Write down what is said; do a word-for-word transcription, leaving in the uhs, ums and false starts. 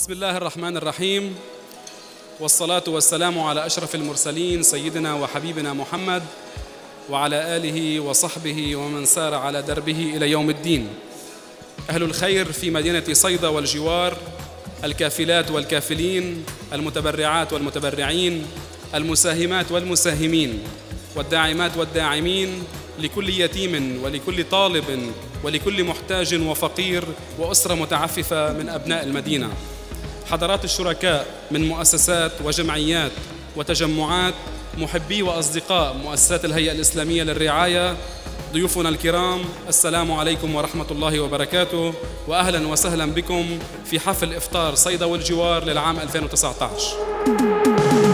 بسم الله الرحمن الرحيم، والصلاة والسلام على أشرف المرسلين سيدنا وحبيبنا محمد وعلى آله وصحبه ومن سار على دربه إلى يوم الدين. أهل الخير في مدينة صيدا والجوار، الكافلات والكافلين، المتبرعات والمتبرعين، المساهمات والمساهمين، والداعمات والداعمين، لكل يتيم ولكل طالب ولكل محتاج وفقير وأسرة متعففة من أبناء المدينة. حضرات الشركاء من مؤسسات وجمعيات وتجمعات، محبي وأصدقاء مؤسسات الهيئة الإسلامية للرعاية، ضيوفنا الكرام، السلام عليكم ورحمة الله وبركاته، وأهلا وسهلا بكم في حفل إفطار صيدا والجوار للعام ألفين وتسعة عشر.